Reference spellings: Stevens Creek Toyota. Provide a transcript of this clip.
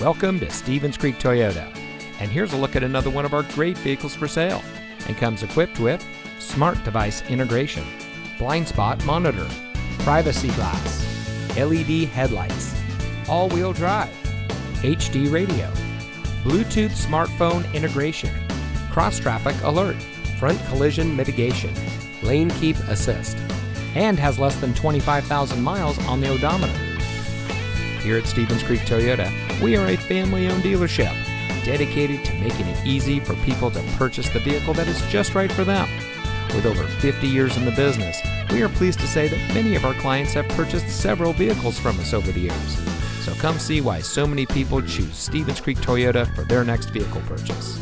Welcome to Stevens Creek Toyota, and here's a look at another one of our great vehicles for sale, and comes equipped with smart device integration, blind spot monitor, privacy glass, LED headlights, all-wheel drive, HD radio, Bluetooth smartphone integration, cross-traffic alert, front collision mitigation, lane keep assist, and has less than 25,000 miles on the odometer. Here at Stevens Creek Toyota, we are a family-owned dealership dedicated to making it easy for people to purchase the vehicle that is just right for them. With over 50 years in the business, we are pleased to say that many of our clients have purchased several vehicles from us over the years. So come see why so many people choose Stevens Creek Toyota for their next vehicle purchase.